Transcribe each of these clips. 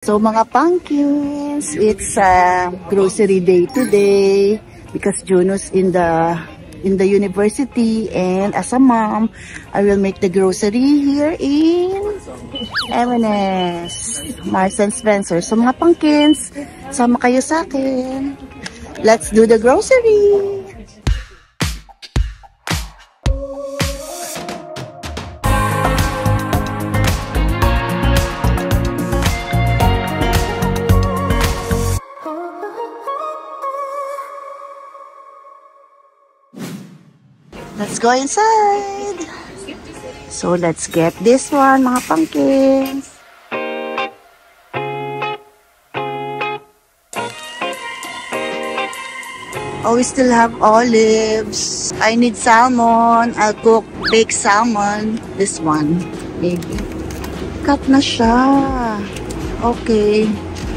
So mga pumpkins, it's a grocery day today because Junno's in the university, and as a mom, I will make the grocery here in M&S, Marks and Spencer. So mga pumpkins, sama kayo sa akin. Let's do the grocery! Let's go inside. So let's get this one, mga pumpkins. Oh, we still have olives. I need salmon. I'll cook baked salmon. This one, maybe. Cut na siya. Okay.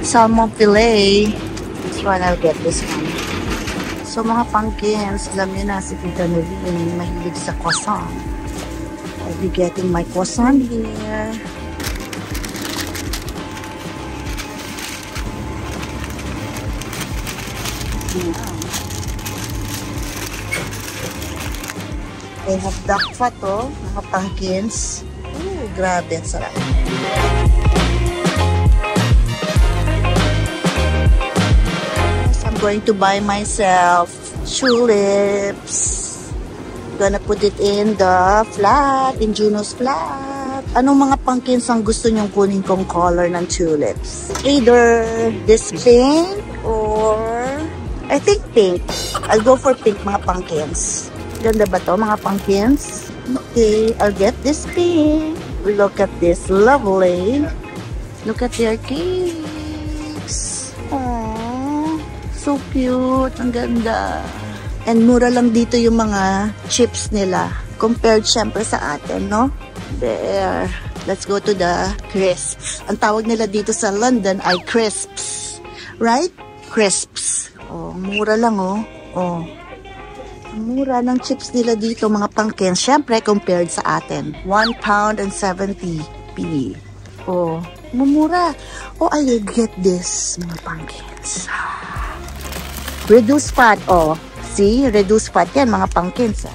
Salmon fillet. This one, I'll get this one. So mga pumpkins, alam niyo na si Tita Noreen mahilig sa croissant. I'll be getting my croissant here. I have duck fat, oh, mga pumpkins. Ooh, grabe, ang sarap. Going to buy myself tulips. Gonna put it in the flat, in Junno's flat. Anong mga pumpkins ang gusto nyong kunin kong color ng tulips? Either this pink or I think pink. I'll go for pink, mga pumpkins. Ganda ba to, mga pumpkins? Okay, I'll get this pink. Look at this, lovely. Look at their cakes. So cute. Ang ganda. And mura lang dito yung mga chips nila. Compared syempre sa atin, no? There. Let's go to the crisps. Ang tawag nila dito sa London ay crisps. Right? Crisps. Oh, mura lang, oh. Oh. Mura ng chips nila dito, mga pumpkin. Syempre, compared sa atin. £1.70p. Oh, mura. Oh, I'll get this, mga pumpkins. Reduced fat, oh. See? Reduced fat yan, mga pumpkins.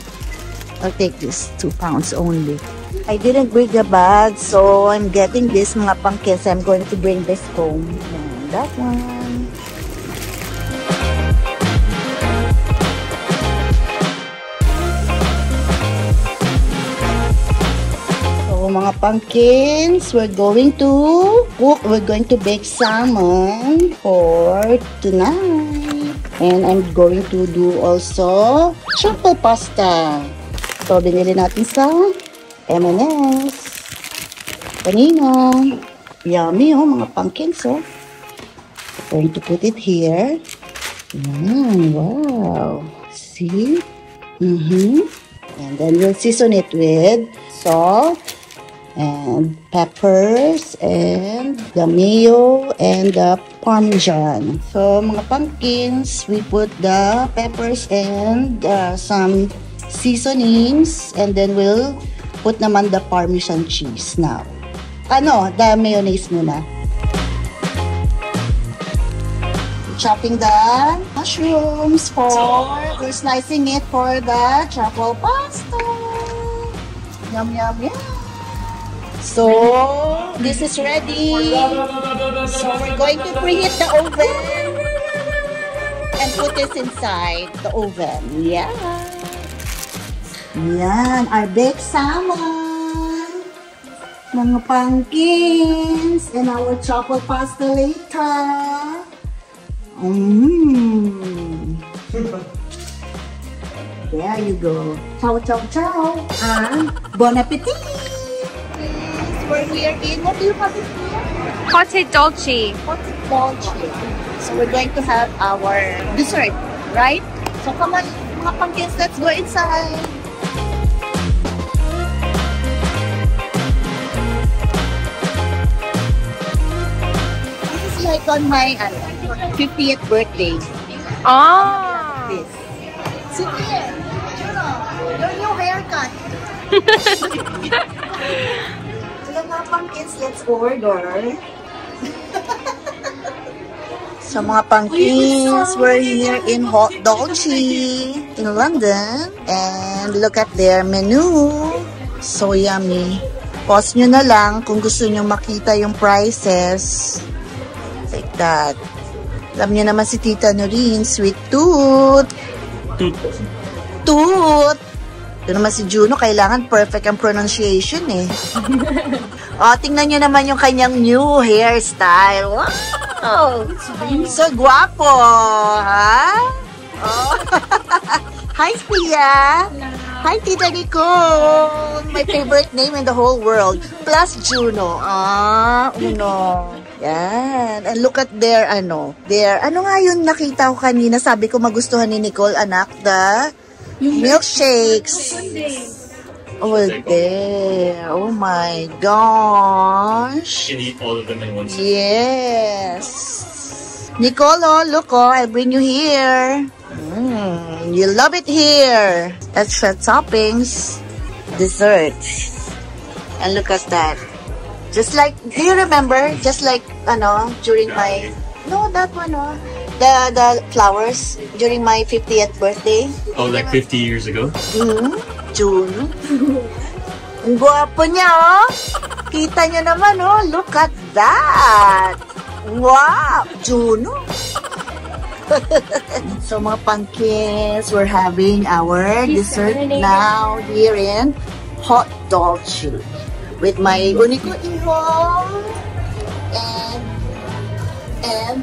I'll take this, 2 pounds only. I didn't bring the bag, so I'm getting this, mga pumpkins. I'm going to bring this home. And that one. So, mga pumpkins, we're going to bake salmon for tonight. And I'm going to do also truffle pasta. So, binili natin sa M&S. Kanina. Yummy, oh, mga pumpkins, oh. I'm going to put it here. Wow. See? And then we'll season it with salt and peppers and the mayo and the parmesan. So mga pumpkins, we put the peppers and some seasonings, and then we'll put naman the parmesan cheese now. Ano, the mayonnaise muna. Chopping the mushrooms we're slicing it for the truffle pasta. Yum, yum, yum. So, this is ready. So, we're going to preheat the oven and put this inside the oven. Yeah. Yan, our baked salmon, mga pumpkins, and our chocolate pasta later. There you go. Ciao, ciao, ciao. And bon appetit. Where we are in, what do you have it here? Cotte Dolce. Cotte Dolce. So we're going to have our dessert, right? So come on, mga pumpkins, let's go inside. This is like on my 50th birthday. Oh! This. Sit here, your new haircut. Mga pumpkins, let's order. So mga pumpkins, we're here in Hot Dolce in London. And look at their menu. So yummy. Pause nyo na lang kung gusto nyo makita yung prices. Like that. Alam nyo naman si Tita Noreen, sweet tooth. Tooth. Ito naman si Junno, kailangan perfect ang pronunciation eh. O, tingnan nyo naman yung kanyang new hairstyle. Wow! So guwapo, ha? Oh. Hi, Pia! Hi, Tita Nicole! My favorite name in the whole world. Plus Junno. Ah, Uno. Yan. And look at their, ano nga yun nakita ko kanina? Sabi ko magustuhan ni Nicole, anak, the milkshakes. Oh, there. Oh, my gosh. You can eat all of them in one second. Yes. Nicole, look, I'll bring you here. You love it here. Extra toppings, dessert, and look at that. Just like, do you remember? Just like, during my the flowers during my 50th birthday. Oh, like 50 years ago. June. Ang guwapo niya, oh. Kita niyo naman, oh. Look at that. Wow, Junno. So mga pumpkins, we're having our dessert now here in Hot Dolce with my unico ihong and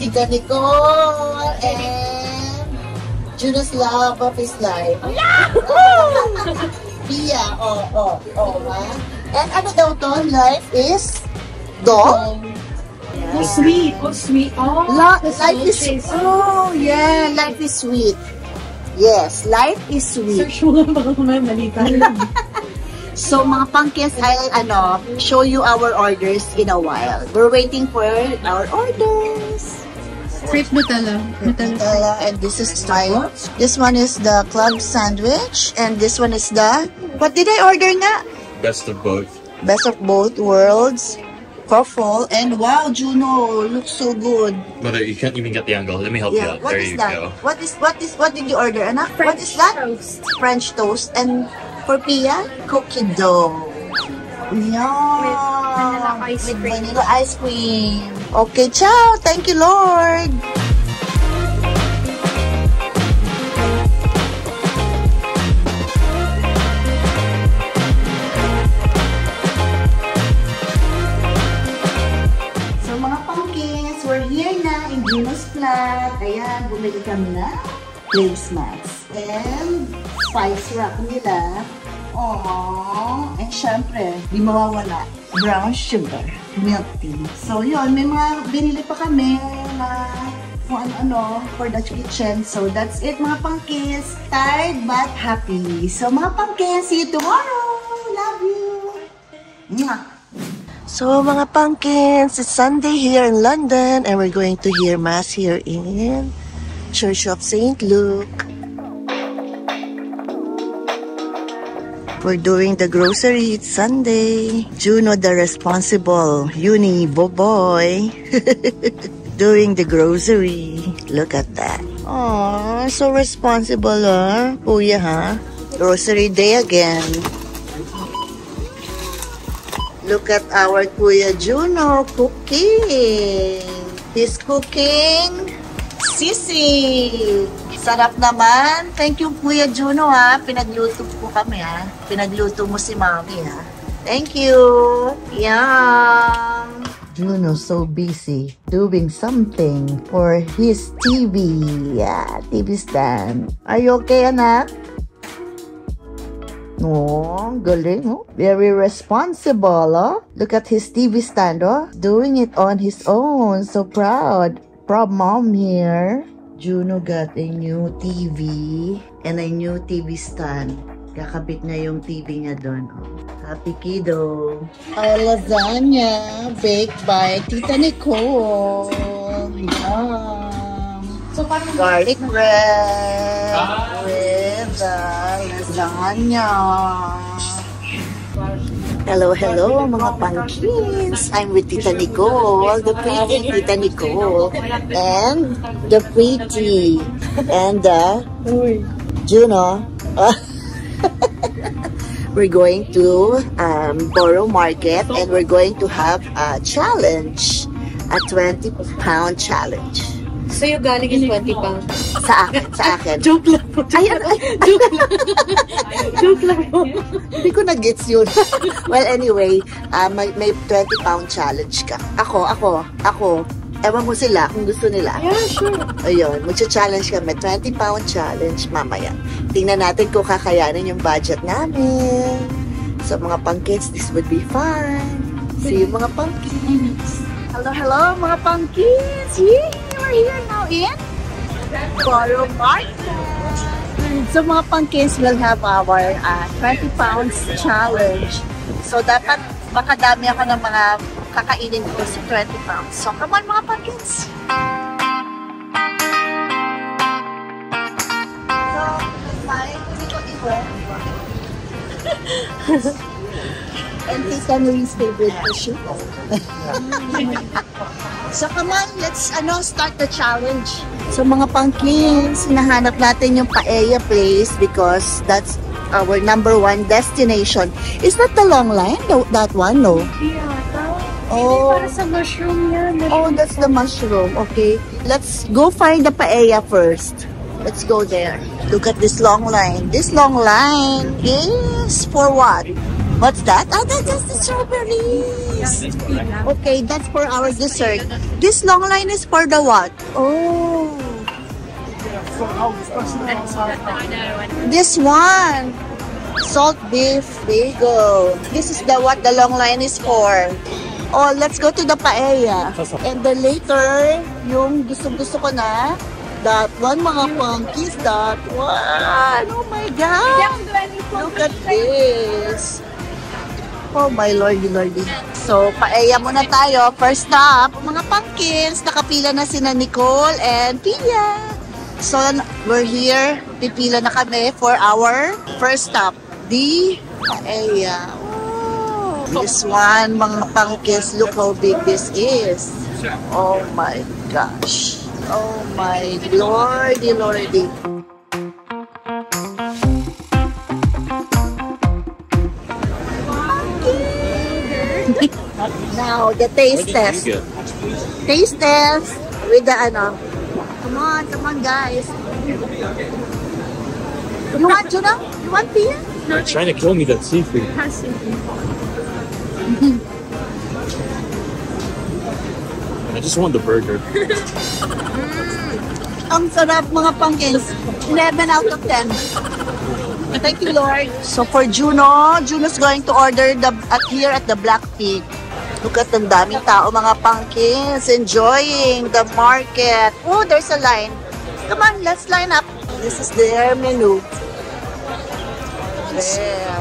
Tita Nicole and Junno's love of his life. Pia, and ano daw to? Life is dog. Yeah. Oh sweet. Oh, life is sweet. Yes, life is sweet. So mga pumpkins, I'll show you our orders in a while. We're waiting for our orders. Crepe Nutella. And this is style. This one is the club sandwich, and this one is the, what did I order nga? Best of both. Best of both worlds. Puffle, and wow, Junno, looks so good. Mother, you can't even get the angle. Let me help you out. What there is you that? Go. What did you order, anak? What is that? Toast. French toast. And for Pia, cookie dough. Yeah. With vanilla ice cream. Okay, ciao. Thank you, Lord. Ayan, bumili kami na place mats and spice wrap nila. Aww. And syempre, di mawawala, brown sugar, milk tea. So yun, may mga binili pa kami na kung ano-ano for the kitchen. So that's it mga pumpkins. Tired but happy. So mga pumpkins, see you tomorrow. Love you. Mwah. So mga pumpkins, it's Sunday here in London and we're going to hear mass here in Church of St. Luke. We're doing the grocery, it's Sunday. Junno the responsible uni boy doing the grocery. Look at that. Aww, so responsible, huh? Kuya, huh? Grocery day again. Look at our Kuya Junno cooking. He's cooking sisig. Sarap naman. Thank you Kuya Junno, ha. Pinagluto po kami, ha. Pinagluto mo si Mami, ha. Thank you. Yum. Junno so busy doing something for his TV. Yeah, TV stand. Are you okay, anak? Oh, galing, oh. Very responsible, oh. Look at his TV stand, oh. Doing it on his own. So proud. Proud mom here. Junno got a new TV and a new TV stand. Kakabit niya yung TV niya doon, oh. Happy kiddo. Our lasagna baked by Tita Nicole. Yum. So, garlic bread. With lasagna. Hello, hello mga pumpkins! I'm with Tita Nicole, the pretty Tita Nicole, and the pretty, and the Junno. We're going to Borough Market and we're going to have a challenge, a 20-pound challenge. So you're galing in 20 pounds? Sa akin. Joke lang po. Joke lang po. Hindi ko na-gets yun. Well, anyway, may 20-pound challenge ka. Ako. Ewan ko sila kung gusto nila. Yeah, sure. Ayun, mag-challenge kami. 20-pound challenge mamaya. Tingnan natin kung kakayanin yung budget namin. So, mga pangkits, this would be fun. See you, mga pangkits. Hello, mga pangkits. Yee! We're here now in Borough Market. So mga pangkins, will have our 20 pounds challenge. So dapat baka dami ako ng mga kakainin ko sa 20 pounds. So come on mga pangkins! So, kasahin ko dito iwan. And Tita Noreen's favorite issue. So come on, let's start the challenge. So mga pangkins, hinahanap natin yung Paella place because that's our #1 destination. Is that the long line? That one, no? Yeah, oh, para sa mushroom yan. Oh, that's the mushroom. Okay, let's go find the Paella first. Let's go there. Look at this long line. This long line is for what? What's that? Oh, that's the strawberries. Okay, that's for our dessert. This long line is for the what? Oh. This one. Salt beef bagel. This is the what the long line is for. Oh, let's go to the Paella. And then later, yung gusto ko na, that one mga monkeys, that one. Oh my God. Look at this. Oh my lordy. So, Paella muna tayo. First up, mga pumpkins, nakapila na sina Nicole and Pia. So, we're here. Pipila na kami for our first stop, the Paella. Oh, this one, mga pumpkins, look how big this is. Oh my gosh. Oh my lordy. Now, the taste test. Taste test with the Come on, guys. You want tuna? You want Pia? They're trying to kill me, that seafood. I just want the burger. Ang sarap, mga pumpkins. 11 out of 10. Thank you, Lord. So for Junno, Junno's going to order here at the Black Peak. Look at ang daming tao, mga pumpkins, enjoying the market. Oh, there's a line. Come on, let's line up. This is their menu. There.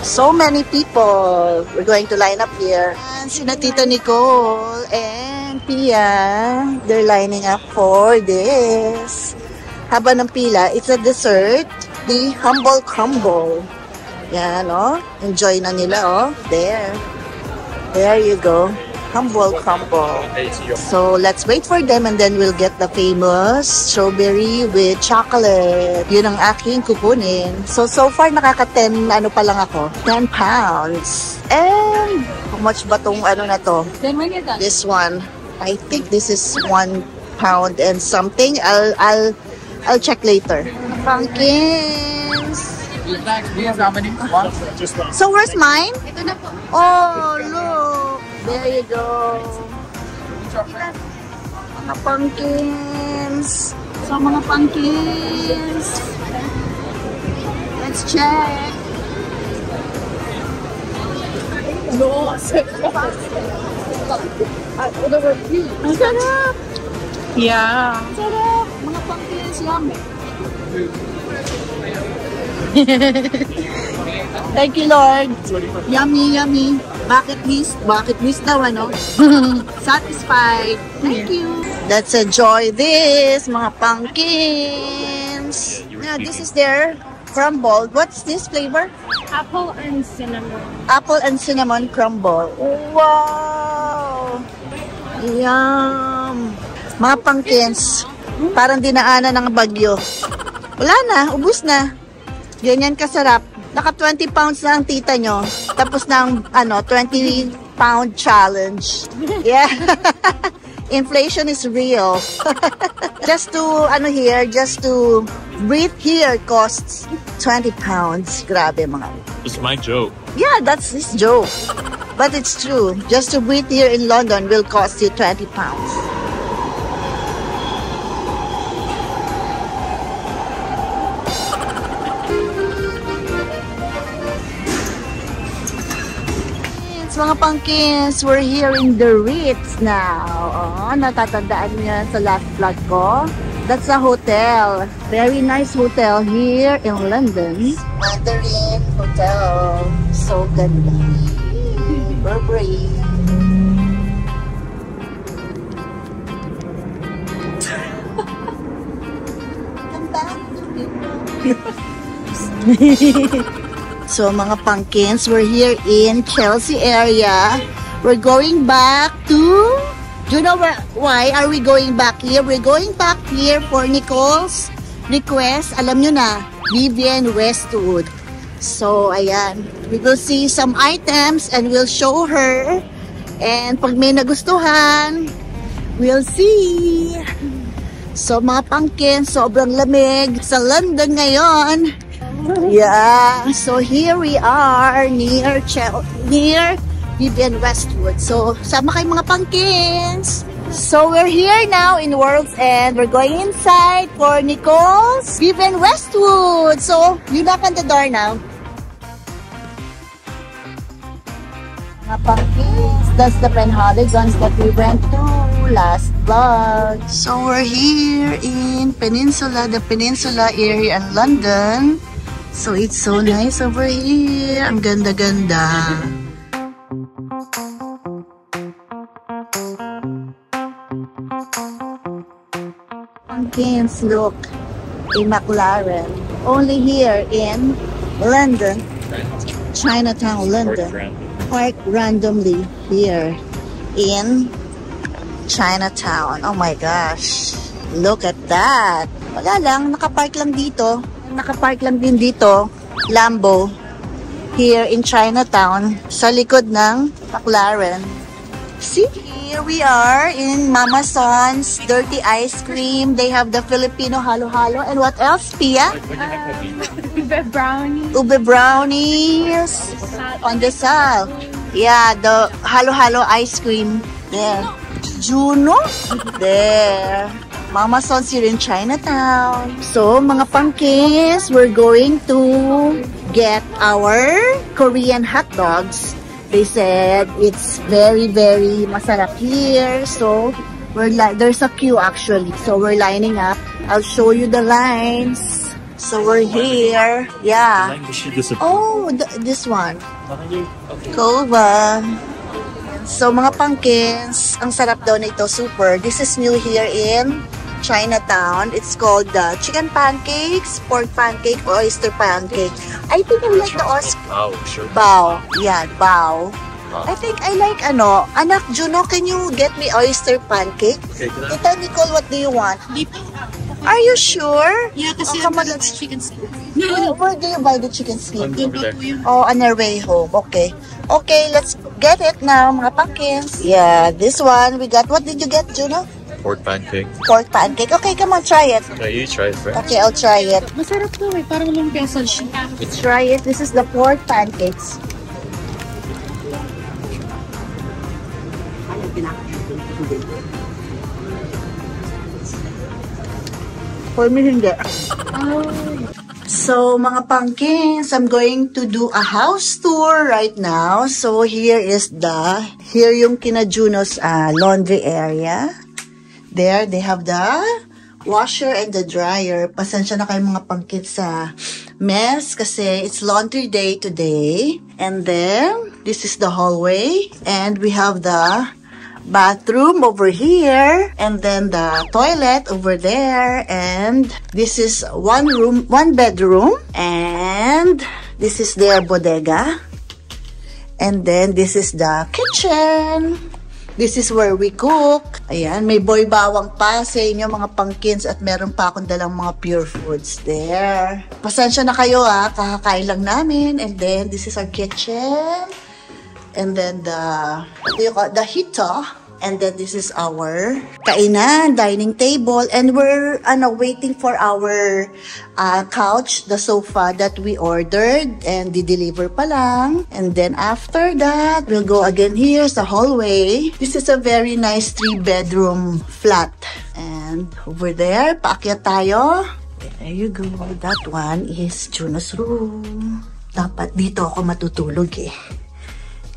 So many people. We're going to line up here. And sina Tita Nicole and Pia, they're lining up for this. Haba ng pila. It's a dessert. The humble crumble. Yan, oh. Enjoy na nila, oh. There. There you go. Humble crumble. So, let's wait for them and then we'll get the famous strawberry with chocolate. Yun ang aking kukunin. So far, nakaka-10, ako? 10 pounds. And, how much ba tong na to? This one. I think this is 1 pound and something. I'll check later. Pumpkins. So where's mine? Oh look, there you go. Mga pumpkins. So mga pumpkins. Let's check. No, ang sarap. Yeah. Ang sarap. Mga pumpkins, yummy. Thank you, Lord. Yummy. Bucket list daw, ano? Satisfied. Thank you. Let's enjoy this, mga pumpkins. Yeah, this is their crumble. What's this flavor? Apple and cinnamon. Apple and cinnamon crumble. Wow! Yum! Mga pumpkins, parang dinaanan ng bagyo. Wala na, ubus na. Ganyan kasarap. Naka 20 pounds na ang tita nyo. Tapos ng 20-pound challenge. Yeah! Inflation is real. Just to, just to breathe here costs 20 pounds. Grabe, mga. It's my joke. Yeah, that's his joke. But it's true. Just to breathe here in London will cost you 20 pounds. Mga pumpkins, we're here in The Ritz now. Oh, natatandaan niyo sa last vlog ko. That's a hotel. Very nice hotel here in London. Mandarin Hotel. So ganda. Burberry. Come back to people. So mga pumpkins, we're here in Chelsea area. We're going back to... Do you know why are we going back here? We're going back here for Nicole's request. Alam nyo na, Vivienne Westwood. So ayan, we will see some items and we'll show her. And pag may nagustuhan, we'll see. So mga pumpkins, sobrang lamig sa London ngayon. Yeah, so here we are near Vivienne Westwood. So, sama kayo mga pumpkins. So, we're here now in World's End. We're going inside for Nicole's Vivienne Westwood. So, you knock on the door now. Mga pumpkins, that's the Penhaligon's that we went to last vlog. So, we're here in Peninsula, the Peninsula area in London. So it's so nice over here. Ang ganda-ganda. Pumpkins, look. A McLaren. Only here in London. Chinatown, London. Parked randomly here in Chinatown. Oh my gosh. Look at that. Wala lang. Nakapark lang dito. Nakapark lang din dito, Lambo, here in Chinatown, sa likod ng McLaren. See, here we are in Mama Son's Dirty Ice Cream. They have the Filipino halo-halo. And what else, Pia? Ube brownies. Ube brownies on the side. Yeah, the halo-halo ice cream there. Junno? There. Mama Son's here in Chinatown. So, mga pumpkins, we're going to get our Korean hot dogs. They said it's very, very masarap here. So, there's a queue actually. So, we're lining up. I'll show you the lines. So, we're here. Yeah. Oh, this one. Kova. So, mga pumpkins, ang sarap daw nito. Super. This is new here in Chinatown. It's called chicken pancakes, pork pancake, oyster pancake. I think I like the oyster. Bao. Yeah, bao. I think I like Anak Junno, can you get me oyster pancake? Okay, Tita Nicole, what do you want? Are you sure? Yeah, kasi oh, I chicken skin. No. Where do you buy the chicken skin? Oh, on our way home. Okay. Okay, let's get it now, mga pumpkins. Yeah, this one we got. What did you get, Junno? Pork pancake. Pork pancake. Okay, come on, try it. No, you try it first. Okay, I'll try it. Masarap to eh. Parang walang peso siya. Try it. This is the pork pancakes. For me, hindi. So, mga pumpkins, I'm going to do a house tour right now. So, here yung kina Junno's laundry area. There, they have the washer and the dryer. Pasensya na kayo mga pumpkins sa mess kasi it's laundry day today. And then, this is the hallway. And we have the bathroom over here, and then the toilet over there, and this is one bedroom, and this is their bodega, and then this is the kitchen. This is where we cook. Ayan, may boy bawang pa sa inyo mga pumpkins, at meron pa akong dalang mga pure foods there. Pasensya na kayo ha, kakakain lang namin. And then, this is our kitchen. And then the heater. And then this is our kainan, dining table. And we're waiting for our couch, the sofa that we ordered. And di-deliver pa lang. And then after that, we'll go again. Here's the hallway. This is a very nice 3-bedroom flat. And over there, paakyat tayo. There you go. That one is Junno's room. Dapat dito ako matutulog eh.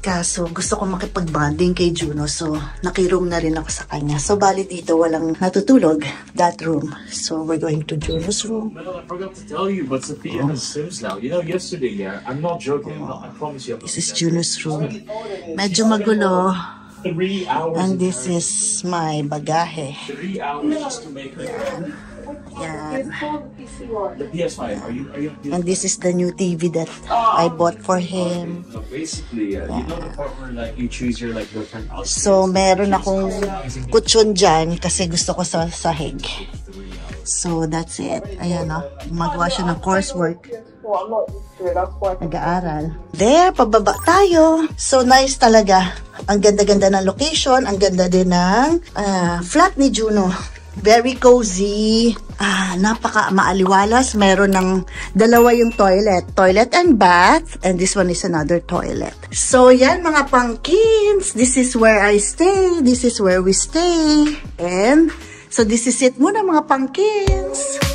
Kaso gusto ko makipag-bonding kay Junno, so nakiroom na rin ako sa kanya. So bali dito walang natutulog, that room. So we're going to Junno's room. Well, I forgot to tell you, but Sophia has Sims now. You know, yesterday, yeah, I'm not joking. I promise you. This is Junno's room. Medyo magulo. 3 hours. And this is my bagahe. 3 hours just to make her. The PS5. Are you? And this is the new TV that I bought for him. So basically, you know the part where like you choose your like different outfits. So meron akong kutsyon dyan kasi gusto ko sa sahig. So that's it. Ayan o. Magawa siya ng coursework. Nag-aaral. There, pababa tayo. So nice talaga. Ang ganda-ganda ng location. Ang ganda din ng flat ni Junno. Very cozy. Napaka maaliwalas. Meron ng dalawa yung toilet. Toilet and bath. And this one is another toilet. So yan mga pumpkins. This is where I stay. This is where we stay. And so this is it muna mga pumpkins.